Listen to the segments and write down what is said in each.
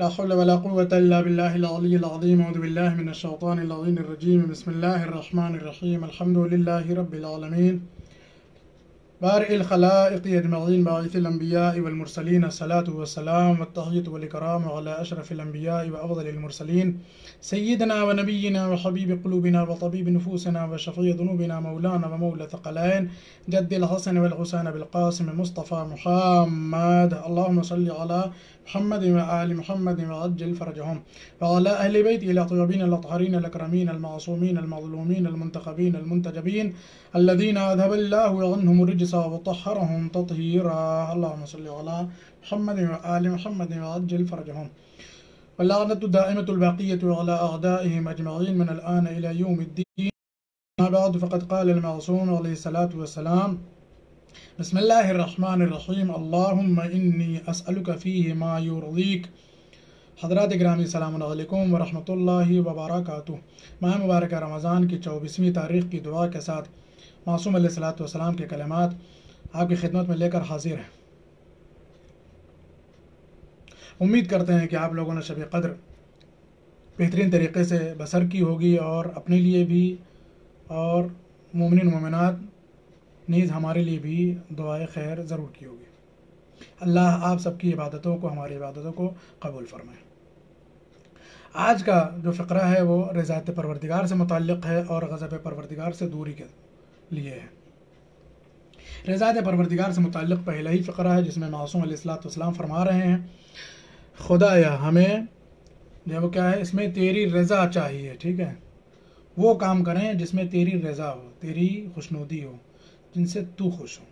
ला हौल वला कुव्वता इल्ला बिल्लाहिल अलिय्यिल अज़ीम। औज़ु बिल्लाहि मिनश शैतानिर रजीम। बिस्मिल्लाहिर रहमानिर रहीम। अल्हम्दुलिल्लाहि रब्बिल आलमीन। बारिल खलाइक़ अजमईन, बाइसिल अंबियाइ वल मुरसलीन। अस्सलातु वस्सलाम वत्तहय्यतु वल इकराम अला अशरफिल अंबियाइ व अफ़ज़लिल मुरसलीन। सय्यिदना व नबिय्यिना व हबीबि क़ुलूबिना व तबीबि नुफूसिना व शफ़ीअ ज़ुनूबिना मौलाना व मौला थक़लैन जद्दिल हसन वल हुसैन बिल क़ासिम मुस्तफ़ा मुहम्मद। अल्लाहुम्मा सल्लि अला मुहम्मद व आलि मुहम्मद व अज्जिल फ़रजहुम व अला अहलि बैति अल तय्यबीन अल अतहरीन अल अकरमीन अल मासूमीन अल मज़लूमीन अल मुंतख़बीन अल मुंतजबीन अल्लज़ीना अज़हबल्लाहु अन्हुम रिज्स वतहरहुम ततहीरा। अल्लाहुम्मा सल्लि अला मुहम्मद व आलि मुहम्मद व अज्जिल फ़रजहुम वल्लअनतु दाइमतुल बाक़ियतु अला अअदाइहिम अजमईन मिन अल आन इला यौमिद्दीन। अम्मा बअद, फ़क़द क़ाल अल मअसूम अलैहि सलातु व सलाम: बिस्मिल्लाहिर रहमानिर रहीम, अल्लाहुम्मा इन्नी असअलुका फ़ीहि मा युर्दीक। हज़रात ग्रामी सलाम अलैकुम व रहमतुल्लाहि व बरकातुह। माह मुबारक रमज़ान की 24वीं तारीख़ की दुआ के साथ मासूम अलैहिस्सलातु वस्सलाम के कलमात आपकी खिदमत में लेकर हाजिर हैं। उम्मीद करते हैं कि आप लोगों ने शब कदर बेहतरीन तरीके से बसर की होगी और अपने लिए भी और मोमिन मोमिनात नीज़ हमारे लिए भी दुआए खैर ज़रूर की होगी। अल्लाह आप सबकी इबादतों को, हमारी इबादतों को कबूल फरमाए। आज का जो फ़िक्रा है वो रज़ात परवरदिगार से मुतल्लिक़ है और गज़ब परवरदिगार से दूरी के लिए है। रज़ात परवरदिगार से मुतल्लिक़ पहला ही फ़िक्रा है जिसमें मासूम अलैहिस्सलाम फरमा रहे हैं: खुदाया हमें जो क्या है इसमें तेरी रज़ा चाहिए। ठीक है, वो काम करें जिसमें तेरी रज़ा हो, तेरी खुशनुदी हो, जिनसे तू खुश हो।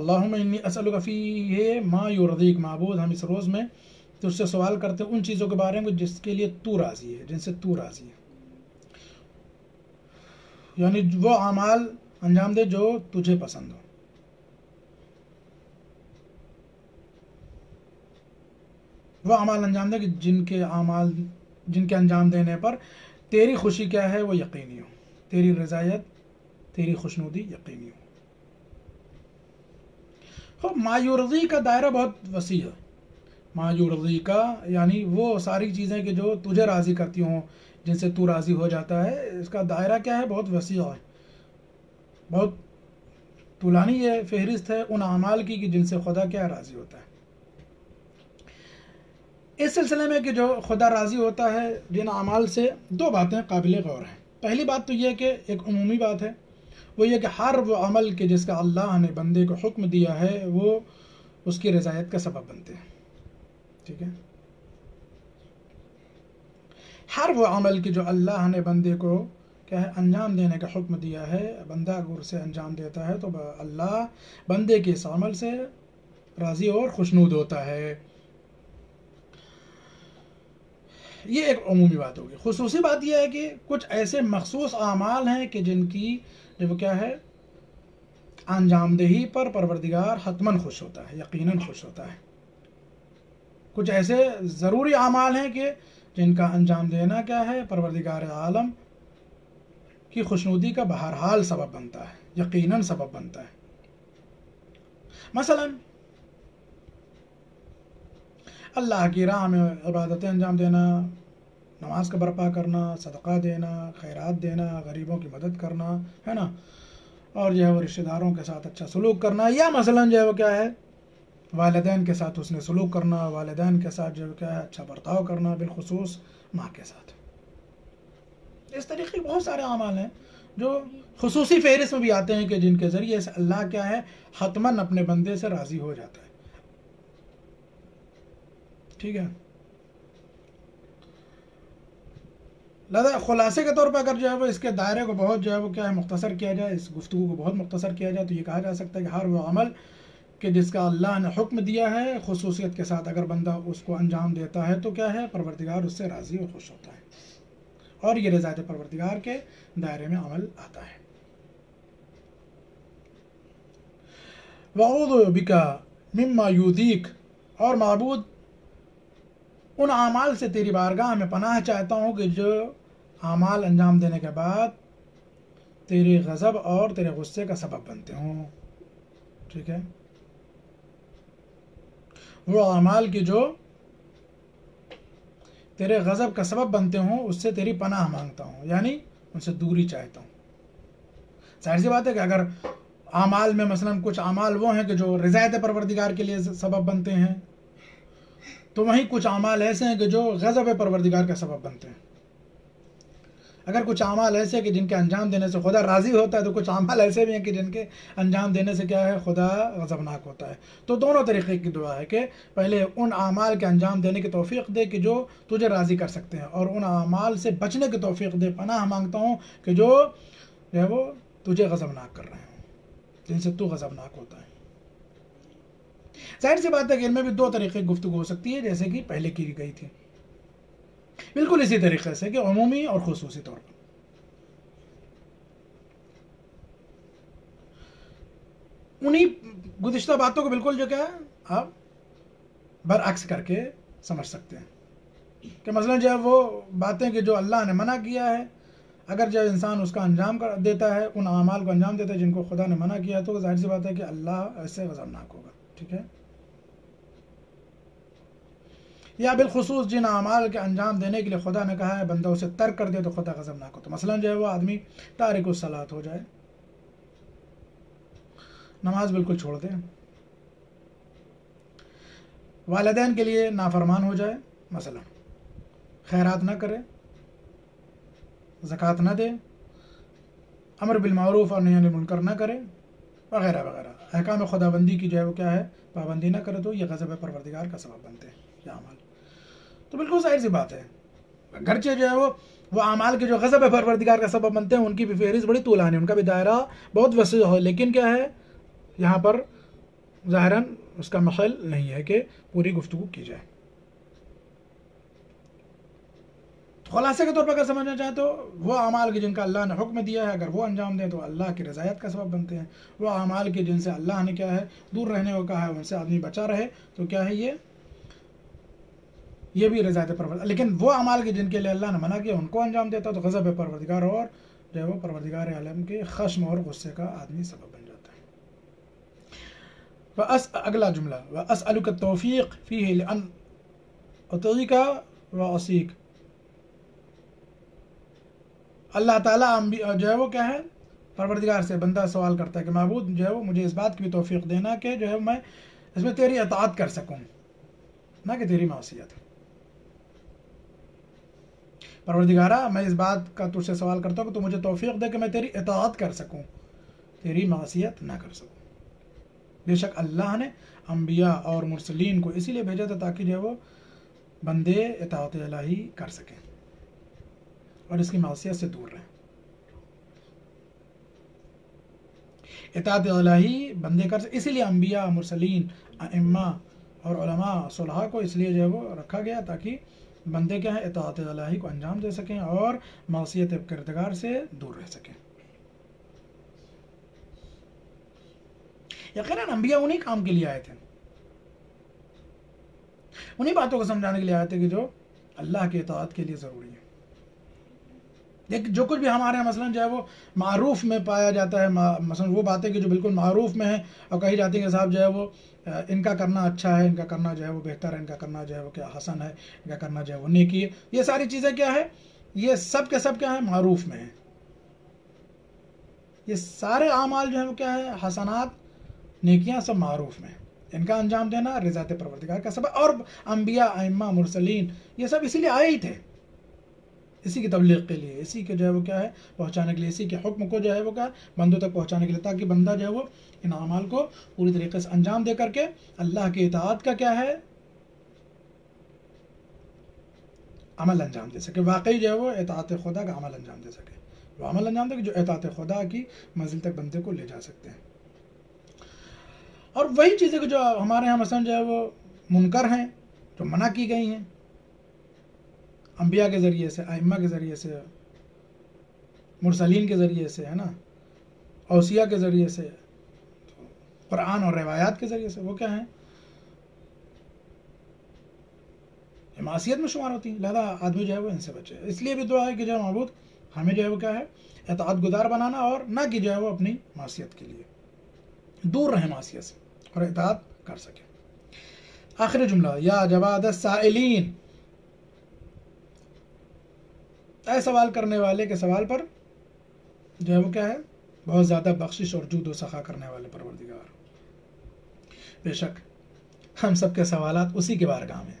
अल्लाहुम्मा इन्नी असअलुका फ़ीहि मा युर्दीक। माबूद, हम इस रोज़ में तुझसे सवाल करते हैं उन चीज़ों के बारे में जिसके लिए तू राज़ी है, जिनसे तू राज़ी है, यानी वो अमाल अंजाम दे जो तुझे पसंद हो। वो अमाल अंजाम दे कि जिनके अंजाम देने पर तेरी खुशी क्या है वो यकीनी हो, तेरी रज़ायत, तेरी खुशनुदी यकीनी हो। तो मायूरजी का दायरा बहुत वसी है। मायूरजी का यानी वो सारी चीज़ें कि जो तुझे राज़ी करती हों, जिनसे तू राज़ी हो जाता है, इसका दायरा क्या है, बहुत वसीह है, बहुत तुलानी है, फहरिस्त है उन अमाल की कि जिनसे खुदा क्या राज़ी होता है। इस सिलसिले में कि जो खुदा राज़ी होता है जिन अमाल से, दो बातें काबिल गौर हैं। पहली बात तो यह कि एक उमूमी बात है, वो ये कि हर वो अमल के जिसका अल्लाह ने बंदे को हुक्म दिया है वो उसकी रज़ायत का सबब बनते हैं। ठीक है, हर वो अमल की जो अल्लाह ने बंदे को क्या है अंजाम देने का हुक्म दिया है, बंदा अगर उसे अंजाम देता है तो अल्लाह बंदे के इस अमल से राज़ी और खुशनूद होता है। ये एक अमूमी बात होगी। खुसूसी बात यह है कि कुछ ऐसे मखसूस अमाल हैं कि जिनकी जो क्या है अंजामदेही पर परवरदिगार हतमन खुश होता है, यकीनन खुश होता है। कुछ ऐसे ज़रूरी अमाल हैं कि जिनका अंजाम देना क्या है परवरदिगार आलम की खुशनुदी का बहरहाल सबब बनता है, यकीनन सबब बनता है। मसलन अल्लाह की राह में इबादतें अंजाम देना, नमाज का बरपा करना, सदका देना, खैरात देना, गरीबों की मदद करना, है ना, और जो है वो रिश्तेदारों के साथ अच्छा सलूक करना, या मसलन जो है वो क्या है वालिदैन के साथ उसने सलूक करना, वालिदैन के साथ जो क्या है अच्छा बर्ताव करना, बिलखुसूस माँ के साथ। इस तरीके के बहुत सारे अमाल हैं जो खुसूसी फहरिस्त में भी आते हैं कि जिनके ज़रिए से अल्लाह क्या है हतमन अपने बंदे से राज़ी हो जाता है। ठीक है, लदा खुलासे के तौर पर अगर जो है वो इसके दायरे को बहुत जो है वो क्या है मुख्तसर किया जाए, इस गुफ्तगू को बहुत मुख्तसर किया जाए, तो ये कहा जा सकता है कि हर वो अमल कि जिसका अल्लाह ने हुक्म दिया है खुसूसियत के साथ अगर बंदा उसको अंजाम देता है तो क्या है परवरदिगार उससे राज़ी और खुश होता है और ये रज़ात परवरदिगार के दायरे में अमल आता है। वऊज़ु बिका मिम्मा युदीक, और माबूद उन अमाल से तेरी बारगाह में पनाह चाहता हूँ कि जो अमाल अंजाम देने के बाद तेरे गज़ब और तेरे गुस्से का सबब बनते हों। ठीक है, वो अमाल की जो तेरे गज़ब का सबब बनते हों उससे तेरी पनाह मांगता हूँ, यानी उनसे दूरी चाहता हूँ। जाहिर सी बात है कि अगर आमाल में मसलन कुछ आमाल वो हैं कि जो रज़ायत परवरदिगार के लिए सबब बनते हैं, तो वहीं कुछ आमाल ऐसे हैं कि जो गज़ब परवरदिगार का सबब बनते हैं। अगर कुछ आमाल ऐसे हैं कि जिनके अंजाम देने से खुदा राज़ी होता है, तो कुछ आमाल ऐसे भी हैं कि जिनके अंजाम देने से क्या है, खुदा गज़बनाक होता है। तो दोनों तरीक़े की दुआ है कि पहले उन आमाल के अंजाम देने की तौफ़ीक़ दे कि जो तुझे राज़ी कर सकते हैं, और उन आमाल से बचने की तौफ़ीक़ दे। पनाह मांगता हूँ कि जो है वो तुझे गज़बनाक कर रहे हैं, जिनसे तू गज़बनाक होता है। जाहिर सी बात है कि इनमें भी दो तरीक़े की गुफ्तगू हो सकती है, जैसे कि पहले की गई थी, बिल्कुल इसी तरीक़े से कि अमूमी और ख़ुसूसी तौर पर। उन्हीं गुज़िश्ता बातों को बिल्कुल जो क्या है आप बरअक्स करके समझ सकते हैं कि मसलन जो है वो बातें कि जो अल्लाह ने मना किया है, अगर जब इंसान उसका अंजाम कर देता है, उन आमाल को अंजाम देता है जिनको खुदा ने मना किया, तो जाहिर सी बात है कि अल्लाह ऐसे गज़बनाक होगा। ठीक है, या बिलखसूस जिन आमाल के अंजाम देने के लिए खुदा ने कहा है बंदा उसे तर्क कर दे तो खुदा गज़बनाक हो। तो मसलन जो है वो आदमी तारिकुस्सलात हो जाए, नमाज बिल्कुल छोड़ दे, वालिदैन के लिए नाफरमान हो जाए, मसलन खैरात ना करे, ज़कात ना दे, अमर बिलमारूफ़ और नही अनिल मुनकर ना करे, वगैरह वगैरह अहकाम खुदाबंदी की जो है वो क्या है पाबंदी ना करे, तो ये गज़ब परवरदिगार का सबब बनते हैं ये आमाल। तो बिल्कुल जाहिर सी बात है, गरचे जो है वो आमाल के जो गज़ब परवरदिगार का सबब बनते हैं उनकी भी फहरिस्त बड़ी तूलानी, उनका भी दायरा बहुत वसी है, लेकिन क्या है यहाँ पर ज़ाहिरन उसका महल नहीं है कि पूरी गुफ्तगू की जाए। खुलासे के तौर पर अगर समझना चाहें तो वो आमाल के जिनका अल्लाह ने हुक्म दिया है, अगर वो अंजाम दें तो अल्लाह की रज़ायत का सबब बनते हैं। वो आमाल के जिनसे अल्लाह ने क्या है दूर रहने को कहा है, उनसे आदमी बचा रहे तो क्या है ये भी रज़ायत परवरदिगार। लेकिन वो आमाल के जिनके लिए अल्लाह ने मना किया उनको अंजाम देता तो गज़ब परवरदिगार और जो है वो परवरदिगार आलम के खश्म और गुस्से का आदमी सबब बन जाता है। अगला जुमला व असअलुक तौफीक फ़ीही लिअन अतीका व असीक। अल्लाह ताला जो है वो क्या है परवरदिगार से बंदा सवाल करता है कि महबूद जो है वो मुझे इस बात की भी तौफीक देना कि जो है मैं इसमें तेरी अताअत कर सकूँ, ना कि तेरी मासियत। परवरदिगारा मैं इस बात का तुझसे सवाल करता हूँ कि तू मुझे तौफीक दे कि मैं तेरी अताअत कर सकूँ, तेरी मासियत ना कर सकूँ। बेशक अल्लाह ने अम्बिया और मुरसलीन को इसीलिए भेजा था ताकि जो है वो बंदे इताअत इलाही कर सकें और इसकी मासियत से दूर रहें। इताअत इलाही बंदे कर इसीलिए अम्बिया, मुरसलीन, अइम्मा और उलमा, सुलहा को इसलिए जो है वो रखा गया ताकि बंदे क्या है इताअत इलाही को अंजाम दे सकें और मासियत किरदगार से दूर रह सकें। यकीनन अम्बिया उन्हीं काम के लिए आए थे, उन्हीं बातों को समझाने के लिए आए थे कि जो अल्लाह के इताअत के लिए ज़रूरी है। लेकिन जो कुछ भी हमारे मसलन जो है वो मारूफ़ में पाया जाता है, मसलन वो बातें कि जो बिल्कुल मारूफ़ में है और कही जाती है कि साहब जो है वो इनका करना अच्छा है, इनका करना जो है वो बेहतर है, इनका करना जो है वो क्या हसन है, इनका करना जो है वो नेकी है, ये सारी चीज़ें क्या है ये सब के सब क्या है मारूफ़ में है। ये सारे आमाल जो है वो क्या है हसनात, नेकियाँ सब मारूफ़ में है। इनका अंजाम देना रज़ात परवरदिगार का सबब, और अम्बिया, अइम्मा, मुरसलीन ये सब इसीलिए आए ही थे, इसी की तबलीग के लिए, इसी के जो है वो क्या है पहुँचाने के लिए, इसी के हुक्म को जो है वो क्या बंदों तक पहुँचाने के लिए, ताकि बंदा जो है वो इन आमाल को पूरी तरीके से अंजाम दे करके अल्लाह के इताअत का क्या है अमल अंजाम दे सके, वाकई जो है वो इताअत खुदा का अमल अंजाम दे सके, वो अमल अंजाम दे जो इताअत खुदा की मंजिल तक बंदे को ले जा सकते हैं। और वही चीज़ें जो हमारे यहाँ मसलन जो है वो मुनकर हैं, जो मना की गई हैं अंबिया के ज़रिए से, आइम्मा के ज़रिए से, मुरसलीन के ज़रिए से, है ना, औसिया के ज़रिए से, क़ुरान और रिवायात के ज़रिए से, वो क्या हैं मासियत में शुमार होती है। लिहाजा आदमी जो है वो इनसे बचे। इसलिए भी दुआ है कि जो है महबूब हमें जो है वो क्या है इताअत गुज़ार बनाना और ना कि जो है वो अपनी मासियत के लिए दूर रहें मासियत से और इताअत कर सकें। आखिरी जुमला, या जवाद साइलिन, सवाल करने वाले के सवाल पर जो है वो क्या है, बहुत ज़्यादा बख्शिश और जुदो सखा करने वाले परवरदिगार। बेशक हम सब के सवालात उसी के बारगाह में,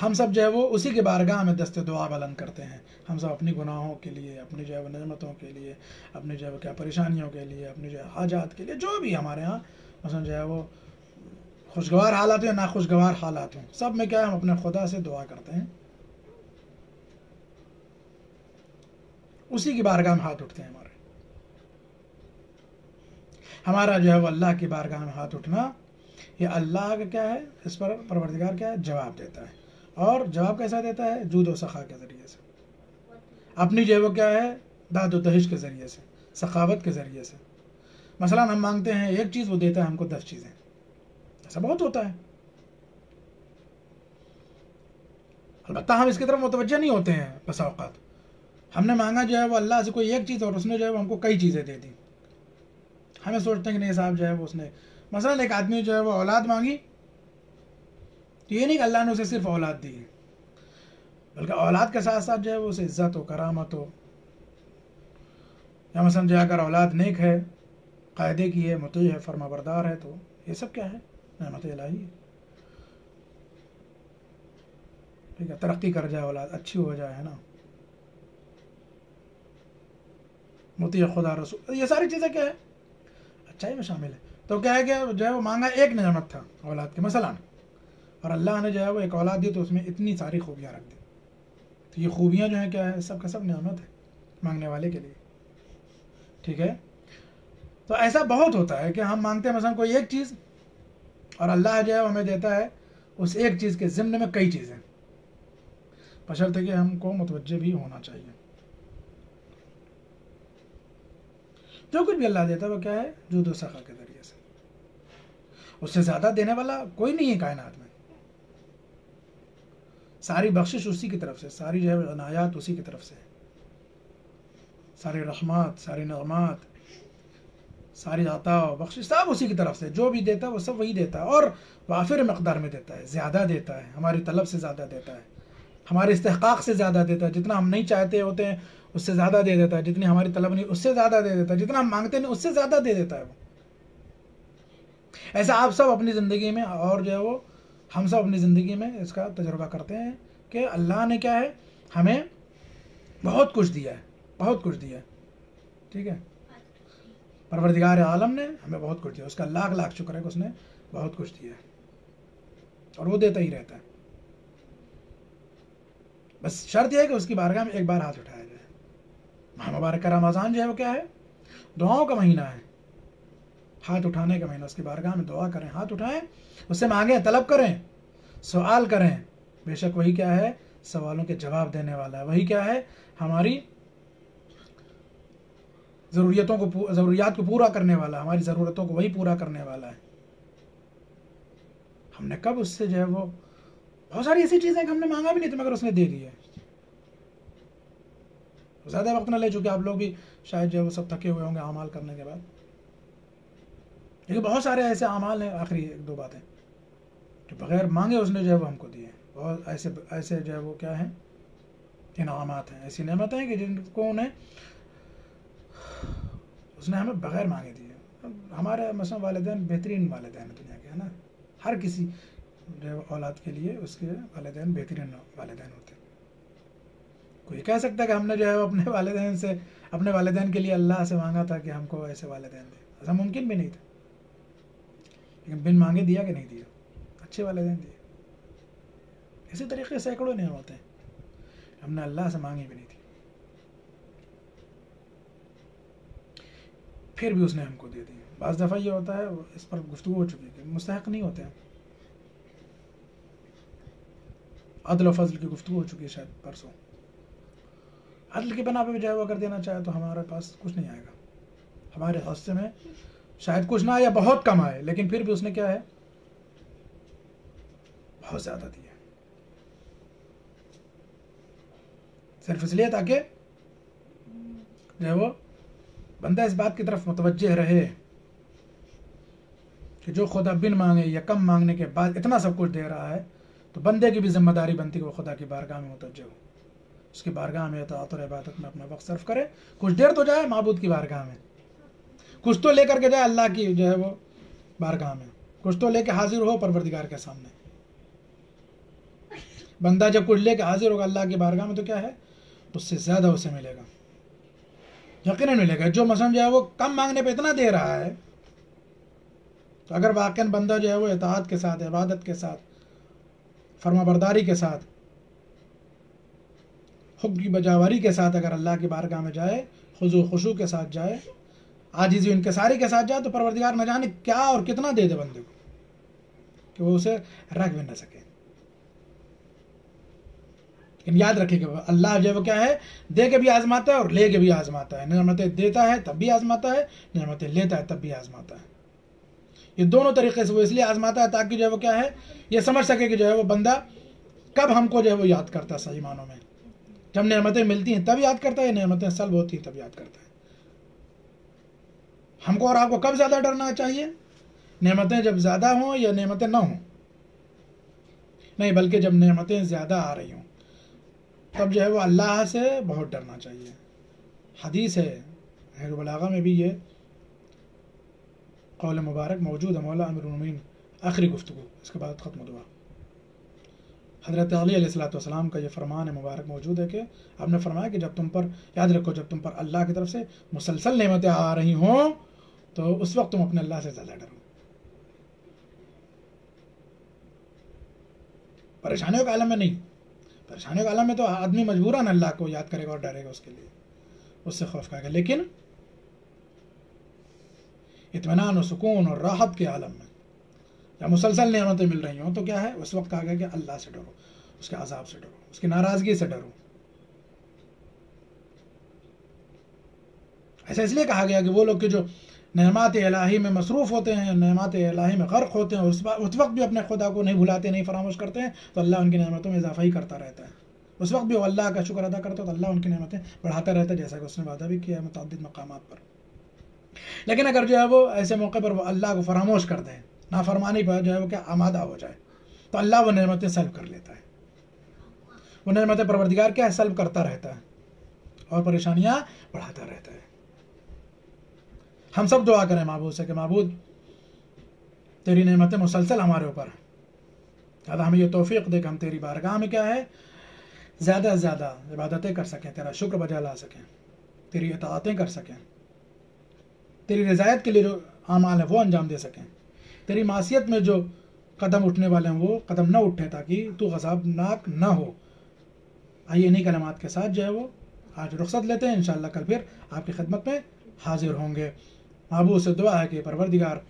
हम सब जो है वो उसी के बारगाह में दस्ते दुआ बुलंद करते हैं। हम सब अपनी गुनाहों के लिए, अपनी जो है वो नमतों के लिए, अपनी जो है वो क्या परेशानियों के लिए, अपनी जो है हाजात के लिए, जो भी हमारे यहाँ मसलन जो है वो खुशगवार हालात हो या नाखुशगवार हालात हो, सब में क्या है, हम अपने खुदा से दुआ करते हैं, उसी की बारगाह में हाथ उठते हैं। हमारा जो है वो अल्लाह की बारगाह में हाथ उठना, ये अल्लाह का क्या है, इस पर परवरदिगार क्या है, जवाब देता है। और जवाब कैसा देता है, जूद और सखा के ज़रिए से, अपनी जो है वो क्या है, दाद और दहिश के ज़रिए से, सखावत के ज़रिए से। मसलन हम मांगते हैं एक चीज़, वो देता है हमको 10 चीज़ें। ऐसा बहुत होता है, अलबत्ता हम इसकी तरफ मुतवज्जह नहीं होते हैं। बस औक़ात हमने मांगा जो है वो अल्लाह से कोई एक चीज़ और उसने जो है वो हमको कई चीज़ें दे दी। हमें सोचते हैं कि नहीं साहब जो है वो उसने, मसलन एक आदमी जो है वो औलाद मांगी, तो ये नहीं कि अल्लाह ने उसे सिर्फ औलाद दी, बल्कि औलाद के साथ साथ जो है वो उसे इज्जत हो, करामत हो। या मसलन जो है अगर औलाद नेक है, कायदे की है, मुतई है, फरमाबरदार है, तो ये सब क्या है, नेमत इलाही है। ठीक है, तरक्की कर जाए औलाद, अच्छी हो जाए, है ना, मुतई खुदा रसूल, ये सारी चीज़ें क्या है, अच्छाई में शामिल है। तो क्या है कि जो है वो मांगा एक नेमत था औलाद के मसलन, और अल्लाह ने जो है वो एक औलाद दी, तो उसमें इतनी सारी खूबियाँ रख दी। तो ये खूबियाँ जो है क्या है, सब का सब नेमत है मांगने वाले के लिए। ठीक है, तो ऐसा बहुत होता है कि हम मांगते हैं मसलन कोई एक चीज़, और अल्लाह जो है हमें देता है उस एक चीज़ के ज़िम्न में कई चीज़ें। बशर्ते कि हमको मुतवज्जे भी होना चाहिए। जो कुछ भी अल्लाह देता है वो क्या है, जुद और सखा के ज़रिए से। उससे ज़्यादा देने वाला कोई नहीं है कायनात में। सारी बख्शिश उसी की तरफ से, सारी जो है अनायात उसी की तरफ से, सारी रहमत, सारी नगमत, सारी अता बख्शिश सब उसी की तरफ से। जो भी देता है वो सब वही देता है, और वाफिर मकदार में देता है, ज़्यादा देता है, हमारी तलब से ज़्यादा देता है, हमारे इस्तेहक़ाक़ से ज़्यादा देता है। जितना हम नहीं चाहते होते हैं उससे ज़्यादा दे देता है, जितनी हमारी तलब नहीं उससे ज़्यादा दे देता है, जितना हम मांगते नहीं उससे ज़्यादा दे देता है वो। ऐसा आप सब अपनी ज़िंदगी में, और जो है वो हम सब अपनी ज़िंदगी में इसका तजुर्बा करते हैं कि अल्लाह ने क्या है, हमें बहुत कुछ दिया है, बहुत कुछ दिया है। ठीक है, परवरदिगार आलम ने हमें बहुत कुछ दिया, उसका लाख लाख शुक्र है कि उसने बहुत कुछ दिया है, और वो देता ही रहता है। बस शर्त यह है कि उसकी बारगाह में एक बार हाथ उठाया जाए। माह मुबारक रमज़ान जो है वो क्या है, दुआओं का महीना है, हाथ उठाने का महीना। उसकी बारगाह में दुआ करें, हाथ उठाएं, उससे मांगें, तलब करें, सवाल करें। बेशक वही क्या है, सवालों के जवाब देने वाला है। वही क्या है, हमारी ज़रूरियात को पूरा करने वाला, हमारी ज़रूरतों को वही पूरा करने वाला है। हमने कब उससे जो है वो, बहुत सारी ऐसी चीज़ें कि हमने मांगा भी नहीं तो मगर उसने दे दिया है। ज़्यादा वक्त ना ले, चूँकि आप लोग भी शायद जो है वो सब थके हुए होंगे अमाल करने के बाद। लेकिन बहुत सारे ऐसे अमाल हैं, आखिरी 1-2 बातें जो बग़ैर मांगे उसने जो है वो हमको दिए हैं। बहुत ऐसे जो है वो क्या हैं, इनामात हैं, ऐसी नेमतें हैं कि जिनको उसने हमें बग़ैर मांगे दिए। हमारे मसला वालिदैन बेहतरीन वालिदैन है दुनिया के, है ना, हर किसी जो औलाद के लिए उसके वालिदैन बेहतरीन वालिदैन होते हैं। कोई कह सकता है कि हमने जो है अपने वालिदैन से, अपने वालिदैन के लिए अल्लाह से मांगा था कि हमको ऐसे वालिदैन दे, ऐसा मुमकिन भी नहीं था। लेकिन बिन मांगे दिया कि नहीं दिया, अच्छे वालिदैन दिए। इसी तरीके से सैकड़ों नियम होते हैं, हमने अल्लाह से मांगी भी नहीं थी, फिर भी उसने हमको दे दी। बस दफ़ा ये होता है, इस पर गुफ्तगू हो चुकी है, मुस्तहक नहीं होते हैं। अदल व फजल की गुफ्तगू हो चुकी है शायद परसों। अदल की बना पर भी जो है वो अगर देना चाहे तो हमारे पास कुछ नहीं आएगा, हमारे हिस्से में शायद कुछ ना आए या बहुत कम आए, लेकिन फिर भी उसने क्या है, बहुत ज़्यादा दिया, सिर्फ इसलिए ताकि जो है वो बंदा इस बात की तरफ मुतवज्जे रहे कि जो खुदा बिन मांगे या कम मांगने के बाद इतना सब कुछ दे रहा है, तो बंदे की भी जिम्मेदारी बनती है कि वो खुदा की बारगाह में मुतवज्जह हो, उसकी बारगाह में इताअत और इबादत में अपना वक्त सर्फ करे। कुछ देर तो जाए माबूद की बारगाह में, कुछ तो लेकर के जाए अल्लाह की जो है वो बारगाह में, कुछ तो लेके हाजिर हो परवरदिगार के सामने। बंदा जब कुछ लेके हाजिर होगा अल्लाह की बारगाह में तो क्या है, उससे ज़्यादा उसे मिलेगा, यकीनन मिलेगा। जो मसलन जो है वो कम मांगने पे इतना दे रहा है, तो अगर वाकन बंदा जो है वो इताअत के साथ, इबादत के साथ, फरमाबरदारी के साथ, हुक्म की बजावरी के साथ अगर अल्लाह की बारगाह में जाए, खुजू खुशू के साथ जाए, आजिज़ी इनकसारी के साथ जाए, तो परवरदिगार न जाने क्या और कितना दे दे बंदे को कि वो उसे रख भी ना सके। लेकिन याद रखिएगा अल्लाह जो है वो क्या है, दे के भी आजमाता है और ले के भी आजमाता है। नियामतें देता है तब भी आजमाता है, नियामतें लेता है तब भी आजमाता है। ये दोनों तरीके से वो इसलिए आजमाता है ताकि जो है वो क्या है, ये समझ सके कि जो है वो बंदा कब हमको जो है वो याद करता है। सही मानों में जब नियामतें मिलती हैं तब याद करता है, नियामतें सल्ब होती हैं तब याद करता है। हमको और आपको कब ज़्यादा डरना चाहिए, नेमतें जब ज़्यादा हों या नेमतें ना हों, नहीं बल्कि जब नेमतें ज़्यादा आ रही हों तब जो है वो अल्लाह से बहुत डरना चाहिए। हदीस है अहल बलागा में भी ये कौल मुबारक मौजूद है, मौला अमीरुल मोमिनीन आखिरी गुफ्तगू इसके बाद ख़त्म दुआ। हज़रत अली अलैहिस्सलातु वस्सलाम का ये फ़रमान है मुबारक मौजूद है कि आपने फरमाया कि जब तुम पर, याद रखो, जब तुम पर अल्लाह की तरफ से मुसलसल नेमतें आ रही हों तो उस वक्त तुम अपने अल्लाह से ज़्यादा डरो। परेशानियों के आलम में नहीं, परेशानियों के आलम में तो आदमी मजबूरन अल्लाह को याद करेगा और डरेगा, उसके लिए उससे खौफ खाएगा। लेकिन इत्मीनान और सुकून और राहत के आलम में या मुसलसल नेमतें मिल रही हों तो क्या है, उस वक्त कहा गया कि अल्लाह से डरो, उसके अजाब से डरो, उसकी नाराज़गी से डरो। ऐसा इसलिए कहा गया कि वो लोग के जो नेमत इलाही में मसरूफ़ होते हैं, नेमत इलाही में गर्क होते हैं और उस वक्त भी अपने खुदा को नहीं भुलाते, नहीं फरामोश करते हैं, तो अल्लाह उनकी नेमतों में इजाफा ही करता रहता है। उस वक्त भी वो अल्लाह का शुक्र अदा करते हो तो अल्लाह उनकी नेमतें बढ़ाता रहता है, जैसा कि उसने वादा भी किया है मुतअद्दिद मकामात पर। लेकिन अगर जो है वो ऐसे मौके पर वो अल्लाह को फरामोश कर दें, नाफरमानी पर जो है वो क्या आमादा हो जाए, तो अल्लाह वो नेमतें सल्ब कर लेता है। वो नेमतें परवरदिगार क्या है, सल्ब करता रहता है और परेशानियाँ बढ़ाता रहता है। हम सब दुआ करें माबूद से कि माबूद तेरी नेमतें मुसलसल हमारे ऊपर, ज़्यादा हमें ये तौफीक दे कि हम तेरी बारगाह में क्या है, ज़्यादा से ज़्यादा इबादतें कर सकें, तेरा शुक्र बजा ला सकें, तेरी इताअतें कर सकें, तेरी रज़ायत के लिए जो आमाल है वो अंजाम दे सकें, तेरी मासियत में जो कदम उठने वाले हैं वो कदम ना उठे, ताकि तू गज़बनाक ना हो। आइए इन्हीं कलमात के साथ जो है वो आज रुख्सत लेते हैं, इंशाअल्लाह कल फिर आपकी खिदमत में हाजिर होंगे। महबूब से दुआ है कि परवरदिगार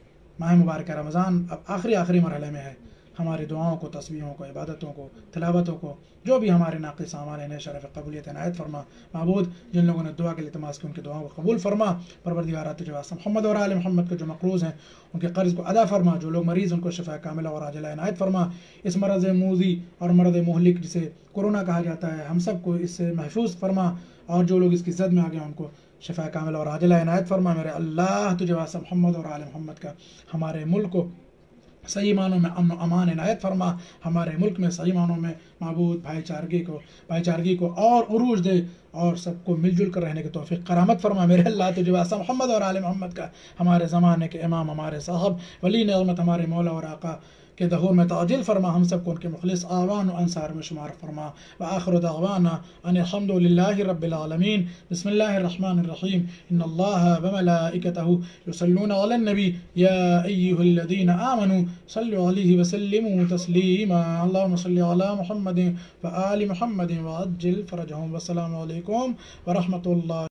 माह मुबारक रमज़ान अब आखिरी मरहले में है, हमारी दुआओं को, तस्बीहों को, इबादतों को, तिलावतों को, जो भी हमारे नाक़िस अमाल हैं शरफ़ कबूलियत इनायत फरमा। महबूद जिन लोगों ने दुआ के लिए तमाश की उनकी दुआओं को कबूल फरमा। परवरदिगार तुझे वास्ते मोहम्मद और आल मोहम्मद के जो मक़रूज़ हैं उनके कर्ज़ को अदा फरमा, जो लोग मरीज़ उनको शिफ़ा कामिला और आजिला इनायत फरमा। इस मरज़ मूज़ी और मरज़ मुहलिक जिसे कोरोना कहा जाता है हम सब को इससे महफूज फरमा, और जो लोग इसकी ज़द में आ गए उनको शिफ़ा कामिल और आजिला इनायत फरमा। मेरे अल्लाह तुझे वास्ते मोहम्मद और आल मोहम्मद का हमारे मुल्क को सही मानों में अमन अमान इनायत फरमा। हमारे मुल्क में सही मानों में महबूब भाईचारगी को और उरूज दे और सबको मिलजुल कर रहने की तौफीक करामत फरमा। मेरे अल्लाह तुझे वास्ते मोहम्मद और आल मोहम्मद का हमारे ज़माने के इमाम, हमारे साहब, वली नियामत, हमारे मौला और आका के दहूर में ताजिल फरमा। हम सबको उनके मुखलिस आवान और अंसार में शुमार फरमा। व आखिर दअवाना अनिल हम्दुलिल्लाहि रब्बिल आलमीन। बिस्मिल्लाहिर्रहमानिर्रहीम। इन्नल्लाहा व मलाइकतहु युसल्लूना अलन नबी या अय्युहल्लज़ीना आमनू सल्लू अलैहि व सल्लिमू तस्लीमा। अल्लाहुम्मा सल्लि अला मुहम्मदिन व आलि मुहम्मदिन व अज्जिल फरजहुम। वस्सलामु अलैकुम व रहमतुल्लाह।